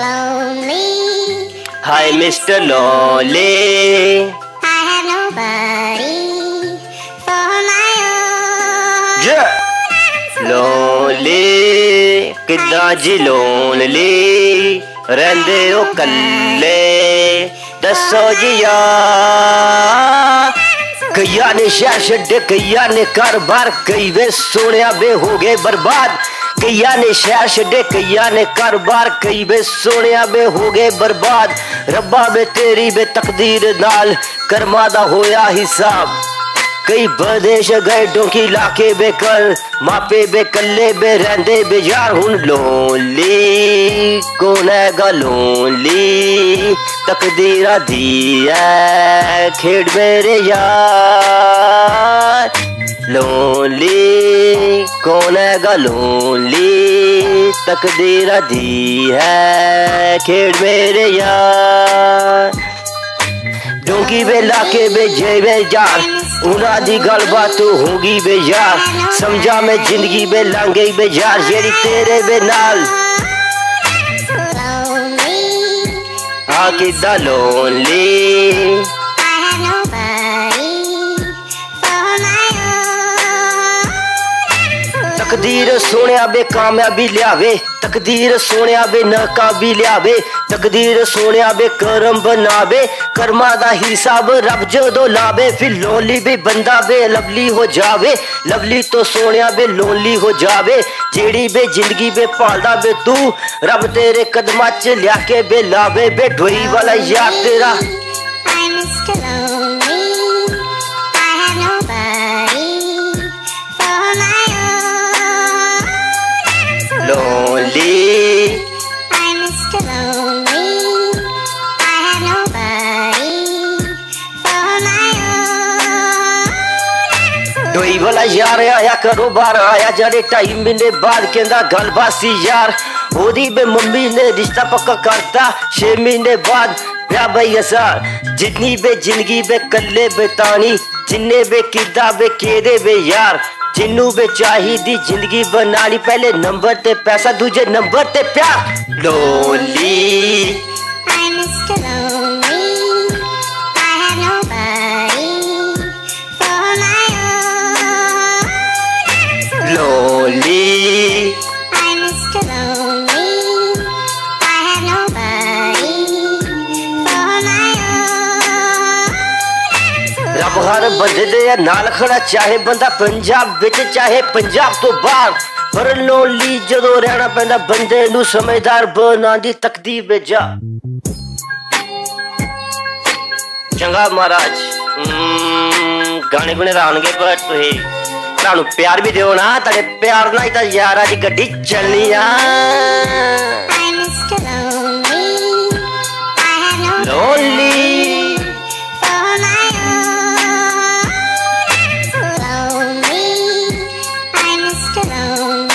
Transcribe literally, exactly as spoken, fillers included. lonely. Hi, Mister Lonely. I have nobody for my own. Yeah. Lonely, कितना जी lonely, रहंदे ओ कल्ले, दसो जी यार। कईयां ने शहर छड्डे, कईयां ने कारोबार, कई वे सोनिया बे हो गए बर्बाद। कईयां ने शहर छड्डे, कईयां ने कारोबार, कई वे सोनिया बे हो गए बर्बाद। रब्बा बे तेरी बे तकदीर नाल कर्मा दा होया हिसाब। कई परदेश गए डोंकी लाके बेकर मापे बेकले बे रहंदे बे यार हुन लोनली। कौन है गा लोनली, तकदीरा दी है खेड़ मेरे यार। लोनली कौन है गा लोनली, तकदीरा दी है खेड़ मेरे यार। डोंकी बे लाके बे जेबे यार उना दी गल बात होगी बे यार। समझा मैं जिंदगी बे लंघ गई बे यार जेरी तेरे बे नाल। हाँ किदा लोनली, तकदीर सोनिया बे कामयाबी लियावे, तकदीर सोनिया बे नाकाबी लियावे, तकदीर सोनिया बे कर्म बनावे, कर्मा दा हिसाब रब जदों लावे। फिर लोनली बे बंदा बे लवली हो जावे, लवली तो सोनिया बे लोनली हो जावे। जेड़ी बे जिंदगी बे पालदा बे तू, रब तेरे कदमां च लियाके बे लावे। बे ढोई वाला यार तेरा lonely. I'm Mister Lonely. I have nobody for my own. कोई वाला यार आया करो बार आया जाने टाइम बिने बाद केंदा गलबासी यार। ओदी बे मम्मी ने रिश्ता पक्का करता छे महीने बाद ब्याह भैया सार। जितनी बे जिंदगी बे कल्ले बेतानी, जिन्ने बे किदा बे केदे बे यार। जिन्नू बे चाहिदी जिंदगी बनानी, पहले नंबर ते पैसा दूजे नंबर ते प्यार। Lonely I'm Mister Lonely. I have nobody for my own. Lonely I'm Mister Lonely. I have nobody for my own. रब हर बंदे या नाल खड़ा, चाहे बंदा पंजाब बिच चाहे पंजाब तो बाहर। पर लोनली जदों रहना पैंदा बंदे नू, समझदार बनांदी तकदीर बे जा। चंगा महाराज गाने गुने राणगे, पर तुसीं सानू प्यार भी दिओ ना, तुहाडे प्यार नाल ही तां यारा दी गड्डी चलनी आ। Lonely alone.